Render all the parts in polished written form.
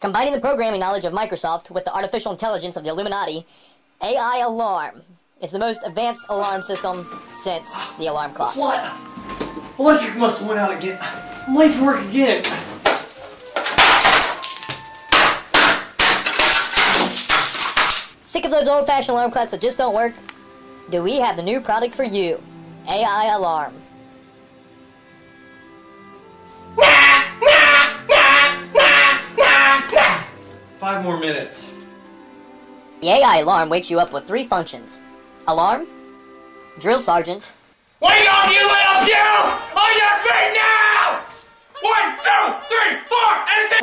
Combining the programming knowledge of Microsoft with the artificial intelligence of the Illuminati, AI Alarm is the most advanced alarm system since the alarm clock. What? Electric must have went out again. I'm late for work again. Sick of those old-fashioned alarm clocks that just don't work? Do we have the new product for you? AI Alarm. Five more minutes. The AI Alarm wakes you up with three functions. Alarm, drill sergeant. Wait on you little few! On your feet now! 1,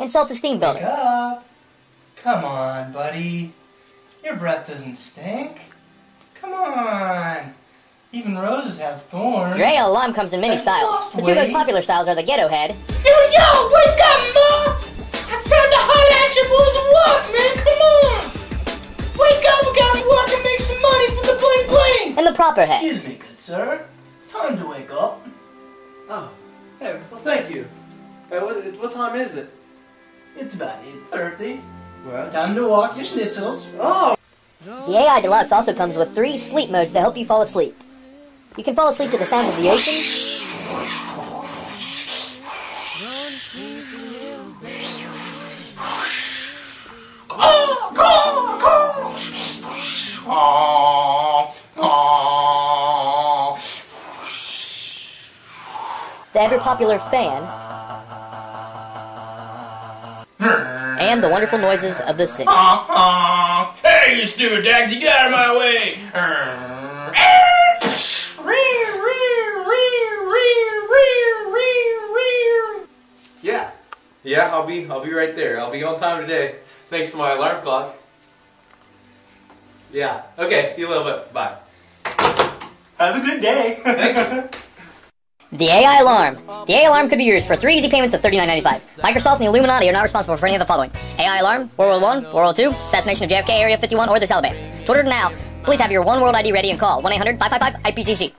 2, 3, 4, and self-esteem building. Wake up. Come on, buddy. Your breath doesn't stink. Come on. Even roses have thorns. Your AI Alarm comes in many styles. The two most popular styles are the ghetto head. Yo, yo, wake up, ma! It's time to holler at your boys and walk, man! Come on! Wake up, we gotta work and make some money for the bling bling! And the proper head. Excuse me, good sir. It's time to wake up. Oh. Hey, well, thank you. Hey, what time is it? It's about 8:30. Well. Time to walk your schnitzels. Oh! The AI Deluxe also comes with three sleep modes to help you fall asleep. You can fall asleep to the sounds of the ocean. The ever-popular fan, and the wonderful noises of the city. Hey, you stupid dog, you get out of my way! Yeah, I'll be right there. I'll be on time today, thanks to my alarm clock. Yeah. Okay, see you a little bit. Bye. Have a good day. Thank you. The AI Alarm. The AI Alarm could be used for 3 easy payments of $39.95. Microsoft and the Illuminati are not responsible for any of the following: AI Alarm, World War I, World War II, assassination of JFK, Area 51, or the Taliban. To order now, please have your One World ID ready and call 1-800-555-IPCC.